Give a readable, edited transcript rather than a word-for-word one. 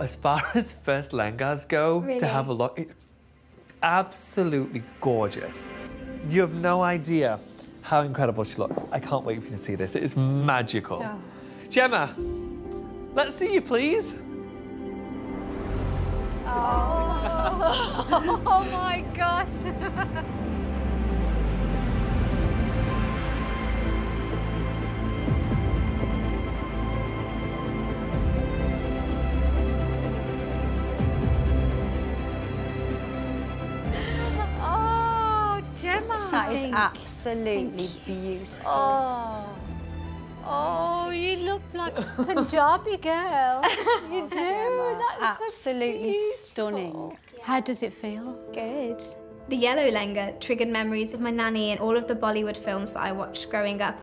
as far as first lehengas go, really? To have a look, it's absolutely gorgeous. You have no idea how incredible she looks. I can't wait for you to see this. It is magical. Oh. Gemma, let's see you, please. Oh, oh my gosh. Oh, Gemma. That is absolutely beautiful. Oh. Oh, you look like a Punjabi girl. You do. That's absolutely so stunning. Yeah. How does it feel? Good. The yellow lehenga triggered memories of my nanny and all of the Bollywood films that I watched growing up.